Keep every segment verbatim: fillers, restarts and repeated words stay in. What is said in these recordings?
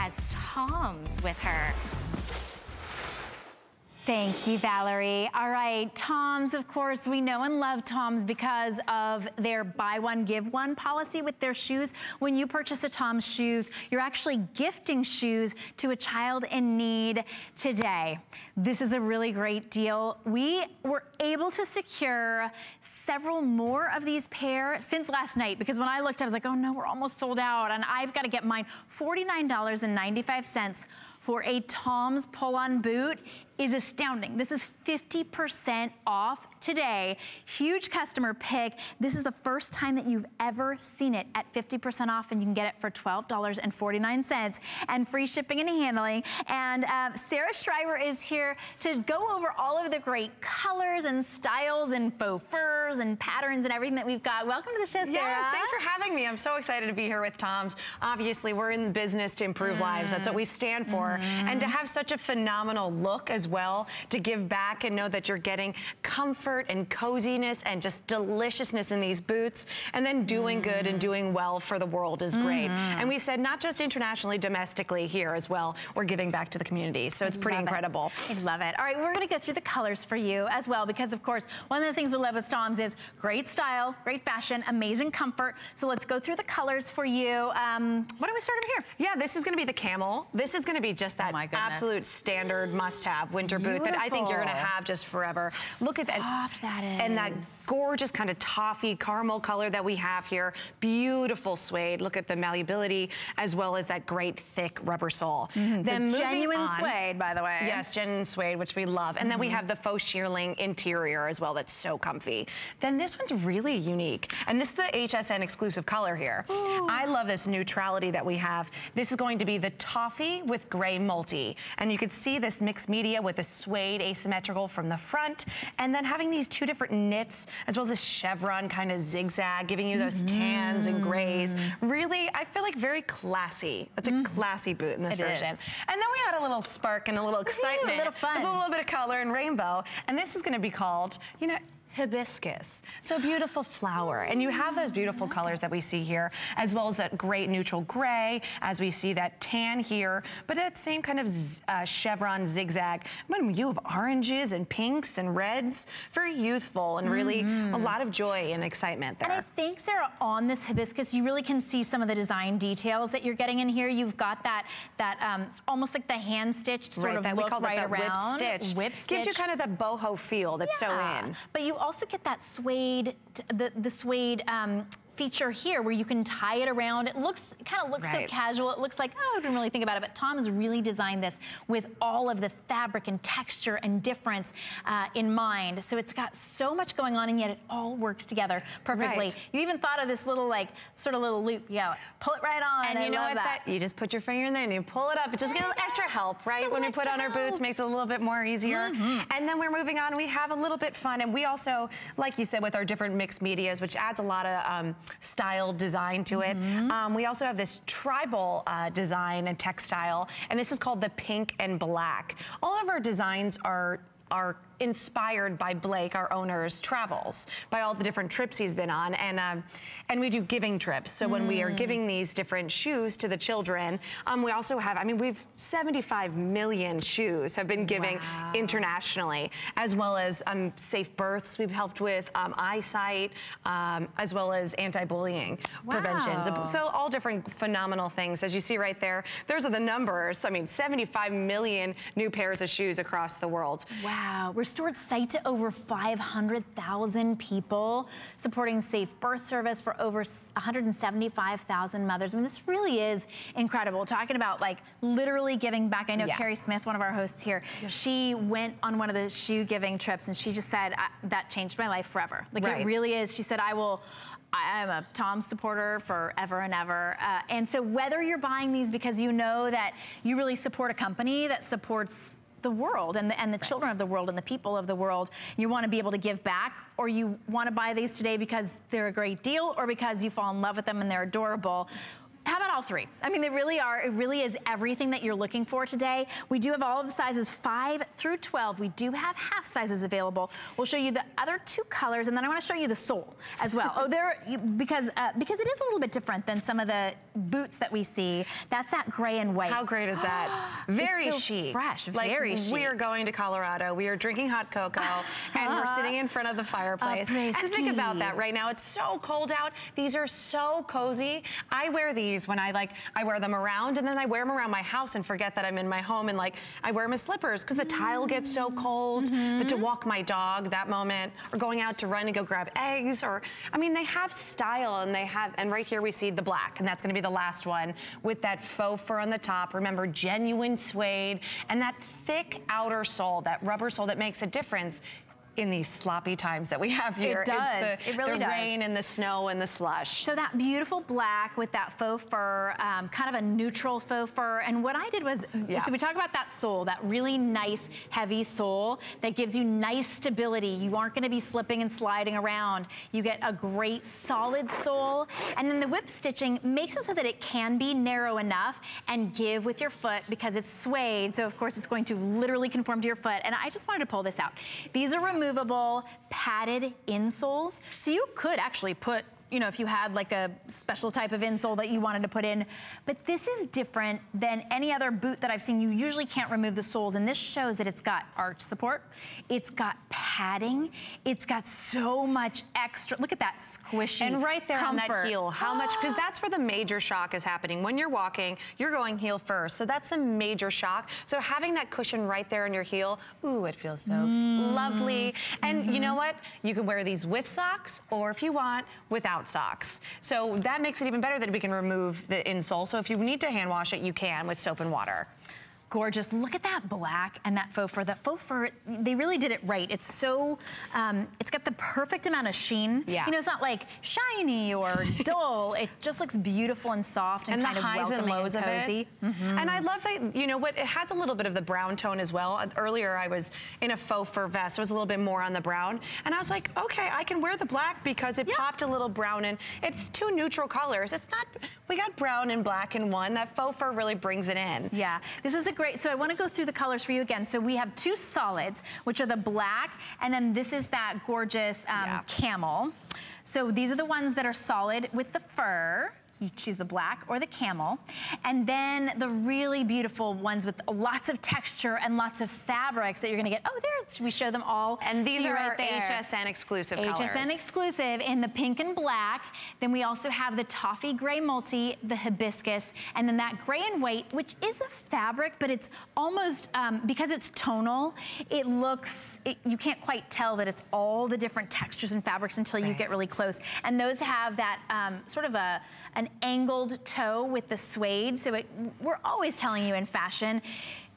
has T O M S with her. Thank you, Valerie. All right, T O M S, of course, we know and love T O M S because of their buy one, give one policy with their shoes. When you purchase a T O M S shoes, you're actually gifting shoes to a child in need today. This is a really great deal. We were able to secure several more of these pair since last night, because when I looked, I was like, oh no, we're almost sold out, and I've got to get mine. forty-nine ninety-five for a T O M S pull-on boot is astounding. This is fifty percent off today. Huge customer pick. This is the first time that you've ever seen it at fifty percent off, and you can get it for twelve forty-nine and free shipping and handling. And uh, Sarah Schreiber is here to go over all of the great colors and styles and faux furs and patterns and everything that we've got. Welcome to the show, Sarah. Yes, thanks for having me. I'm so excited to be here with T O M S. Obviously, we're in the business to improve mm. lives. That's what we stand for. Mm. And to have such a phenomenal look as well, to give back and know that you're getting comfort and coziness and just deliciousness in these boots, and then doing mm. good and doing well for the world is mm. great. And we said not just internationally, domestically here as well, we're giving back to the community, so it's pretty love incredible. It. I love it. All right, we're gonna go through the colors for you as well, because of course, one of the things we love with T O M S is great style, great fashion, amazing comfort. So let's go through the colors for you. Um, why don't we start over here? Yeah, this is gonna be the camel. This is gonna be just that oh absolute standard must-have winter boot that I think you're gonna have just forever. Look at that, soft that is. And that gorgeous kind of toffee caramel color that we have here. Beautiful suede. Look at the malleability as well as that great thick rubber sole. Mm-hmm. Then so genuine on, suede, by the way. Yes, genuine suede, which we love. And mm-hmm. then we have the faux shearling interior as well. That's so comfy. Then this one's really unique, and this is the H S N exclusive color here. Ooh. I love this neutrality that we have. This is going to be the toffee with gray multi, and you can see this mixed media with the suede asymmetrical from the front, and then having these two different knits as well as this chevron kind of zigzag, giving you those tans mm. and grays. Really, I feel like very classy. It's a mm. classy boot in this it version. Is. And then we had a little spark and a little excitement, Ooh, a little fun, a little bit of color and rainbow. And this is going to be called, you know, hibiscus. So beautiful flower. And you have those beautiful colors that we see here, as well as that great neutral gray, as we see that tan here, but that same kind of uh, chevron zigzag. When you have oranges and pinks and reds, very youthful and really mm-hmm. a lot of joy and excitement there. And I think, Sarah, on this hibiscus, you really can see some of the design details that you're getting in here. You've got that, that um, almost like the hand-stitched sort right, of that look we call right that, that around. Whip stitch. Whip stitch. Gives you kind of that boho feel that's yeah. so in. But you also get that suede, the, the suede um, feature here where you can tie it around. It looks, it kind of looks right. so casual. It looks like, oh, I didn't really think about it, but T O M S really designed this with all of the fabric and texture and difference uh, in mind. So it's got so much going on, and yet it all works together perfectly. Right. You even thought of this little, like, sort of little loop, yeah, you know, pull it right on. And I you know what, that. That, you just put your finger in there and you pull it up. It just gets a little extra help, right? When we put on help. Our boots, makes it a little bit more easier. Mm-hmm. And then we're moving on, we have a little bit fun, and we also, like you said, with our different mixed medias, which adds a lot of um, style design to it. Mm-hmm. um, we also have this tribal uh, design and textile, and this is called the pink and black. All of our designs are are inspired by Blake, our owner's travels, by all the different trips he's been on, and um, and we do giving trips. So mm. when we are giving these different shoes to the children, um, we also have, I mean, we've seventy-five million shoes have been giving wow. internationally, as well as um, safe births. We've helped with um, eyesight, um, as well as anti-bullying wow. preventions. So all different phenomenal things. As you see right there, those are the numbers. I mean, seventy-five million new pairs of shoes across the world. Wow. We're restored sight to over five hundred thousand people, supporting safe birth service for over one hundred seventy-five thousand mothers. I mean, this really is incredible. Talking about, like, literally giving back. I know yeah. Carrie Smith, one of our hosts here, yeah. she went on one of the shoe giving trips, and she just said, that changed my life forever. Like, right. it really is. She said, I will... I'm a T O M S supporter forever and ever. Uh, and so whether you're buying these because you know that you really support a company that supports the world and the, and the right. children of the world and the people of the world, you want to be able to give back, or you want to buy these today because they're a great deal, or because you fall in love with them and they're adorable. How about all all three. I mean, they really are. It really is everything that you're looking for today. We do have all of the sizes five through twelve. We do have half sizes available. We'll show you the other two colors, and then I want to show you the sole as well. Oh, there, because uh, because it is a little bit different than some of the boots that we see. That's that gray and white. How great is that? Very it's so chic, fresh, like, very chic. We are going to Colorado. We are drinking hot cocoa, and uh, we're sitting in front of the fireplace. Uh, and think about that right now. It's so cold out. These are so cozy. I wear these when I like. I wear them around, and then I wear them around my house and forget that I'm in my home, and like I wear them as slippers because the mm-hmm. tile gets so cold. Mm-hmm. But to walk my dog that moment, or going out to run and go grab eggs, or I mean, they have style and they have. And right here we see the black, and that's going to be the last one with that faux fur on the top. Remember, genuine suede and that thick outer sole, that rubber sole that makes a difference in these sloppy times that we have here. It does. It's the, it really the does. The rain and the snow and the slush. So that beautiful black with that faux fur, um, kind of a neutral faux fur. And what I did was, yeah. so we talk about that sole, that really nice heavy sole that gives you nice stability. You aren't gonna be slipping and sliding around. You get a great solid sole. And then the whip stitching makes it so that it can be narrow enough and give with your foot because it's suede. So of course it's going to literally conform to your foot. And I just wanted to pull this out. These are removable padded insoles, so you could actually put, you know, if you had like a special type of insole that you wanted to put in, but this is different than any other boot that I've seen. You usually can't remove the soles, and this shows that it's got arch support, it's got padding, it's got so much extra. Look at that squishy and right there comfort. On that heel, how ah. much, because that's where the major shock is happening. When you're walking, you're going heel first, so that's the major shock. So having that cushion right there in your heel, ooh, it feels so mm. lovely. And mm-hmm. you know what? You can wear these with socks, or if you want, without socks. So that makes it even better that we can remove the insole. So if you need to hand wash it, you can with soap and water. Gorgeous. Look at that black and that faux fur. That faux fur, they really did it right. It's so, um, it's got the perfect amount of sheen. Yeah. You know, it's not like shiny or dull. It just looks beautiful and soft and, and kind of welcoming and lows and cozy. Of it. Mm-hmm. And I love that, you know what, it has a little bit of the brown tone as well. Earlier I was in a faux fur vest. It was a little bit more on the brown. And I was like, okay, I can wear the black because it yeah. popped a little brown in. It's two neutral colors. It's not, we got brown and black in one. That faux fur really brings it in. Yeah. This is a great. So I want to go through the colors for you again. So we have two solids, which are the black, and then this is that gorgeous um, yeah. camel. So these are the ones that are solid with the fur. You choose the black or the camel. And then the really beautiful ones with lots of texture and lots of fabrics that you're gonna get. Oh, there's, we show them all. And these are right there. H S N exclusive colors. H S N exclusive in the pink and black. Then we also have the toffee gray multi, the hibiscus, and then that gray and white, which is a fabric, but it's almost, um, because it's tonal, it looks, it, you can't quite tell that it's all the different textures and fabrics until right. you get really close. And those have that um, sort of a, an angled toe with the suede, so it, we're always telling you in fashion,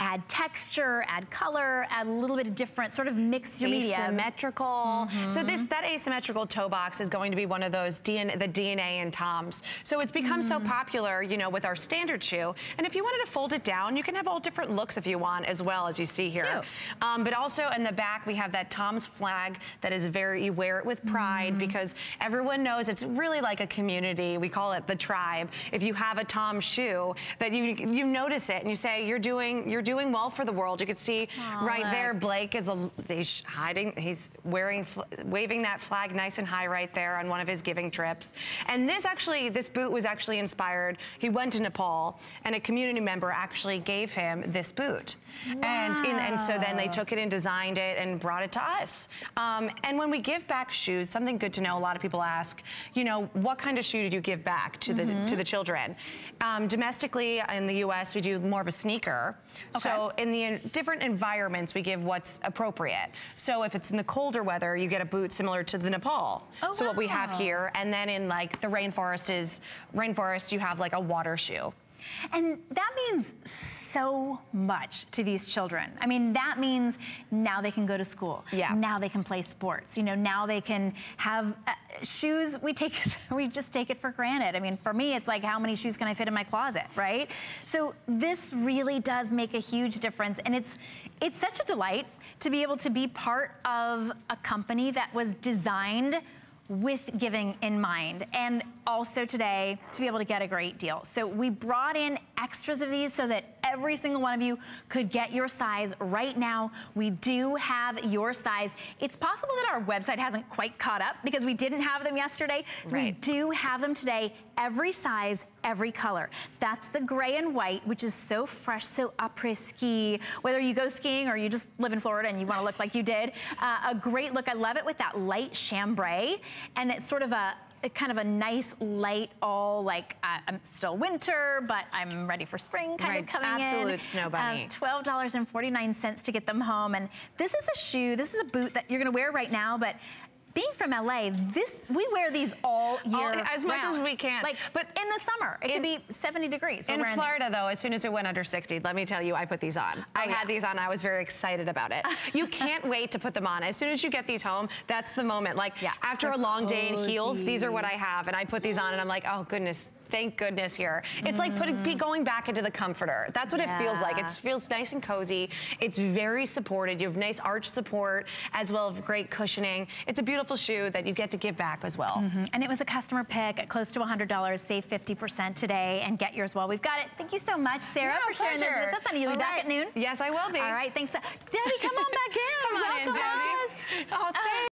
add texture, add color, add a little bit of different, sort of mix your media. Asymmetrical. Mm-hmm. So this, that asymmetrical toe box is going to be one of those, D N A, the D N A in Toms. So it's become mm-hmm. so popular, you know, with our standard shoe. And if you wanted to fold it down, you can have all different looks if you want, as well, as you see here. Um, but also in the back, we have that Toms flag that is very, you wear it with pride mm-hmm. because everyone knows it's really like a community. We call it the tribe. If you have a Toms shoe, that you, you notice it and you say, you're doing, you're doing well for the world. You can see Aww, right look. there, Blake is a, he's hiding, he's wearing, waving that flag nice and high right there on one of his giving trips. And this actually, this boot was actually inspired. He went to Nepal and a community member actually gave him this boot. Wow. And, in, and so then they took it and designed it and brought it to us. Um, and when we give back shoes, something good to know, a lot of people ask, you know, what kind of shoe did you give back to, mm-hmm. the, to the children? Um, domestically in the U S, we do more of a sneaker. Okay. So in the in different environments, we give what's appropriate. So if it's in the colder weather, you get a boot similar to the Nepal. Oh, so wow. what we have here, and then in like the rainforest is, rainforest, you have like a water shoe. And that means so much to these children. I mean, that means now they can go to school. Yeah. Now they can play sports. You know, now they can have uh, shoes. We take, we just take it for granted. I mean, for me, it's like, how many shoes can I fit in my closet, right? So this really does make a huge difference, and it's it's such a delight to be able to be part of a company that was designed with giving in mind, and also today to be able to get a great deal. So we brought in extras of these so that every single one of you could get your size right now. We do have your size. It's possible that our website hasn't quite caught up because we didn't have them yesterday. Right. We do have them today, every size, every color. That's the gray and white, which is so fresh, so après-ski. Whether you go skiing or you just live in Florida and you want to look like you did, uh, a great look. I love it with that light chambray, and it's sort of a kind of a nice light, all like uh, I'm still winter, but I'm ready for spring kind right. of coming Absolute in. Absolute snow bunny. Um, twelve forty-nine to get them home. And this is a shoe, this is a boot that you're gonna wear right now, but being from L A, this we wear these all year all, as much round. As we can. Like, but in the summer, it in, could be seventy degrees. In Florida, these. Though, as soon as it went under sixty, let me tell you, I put these on. Oh, I yeah. had these on. I was very excited about it. You can't wait to put them on. As soon as you get these home, that's the moment. Like yeah. after They're a long cozy. Day in heels, these are what I have, and I put these on, and I'm like, oh goodness. Thank goodness here. It's mm. like putting, be going back into the comforter. That's what yeah. it feels like. It feels nice and cozy. It's very supported. You have nice arch support as well as great cushioning. It's a beautiful shoe that you get to give back as well. Mm-hmm. And it was a customer pick at close to one hundred dollars. Save fifty percent today and get yours while we've got it. Thank you so much, Sarah, no, for pleasure. Sharing this with us. Honey, you'll be back right. at noon. Yes, I will be. All right, thanks. Debbie, come on back in. Come on Welcome in, Debbie.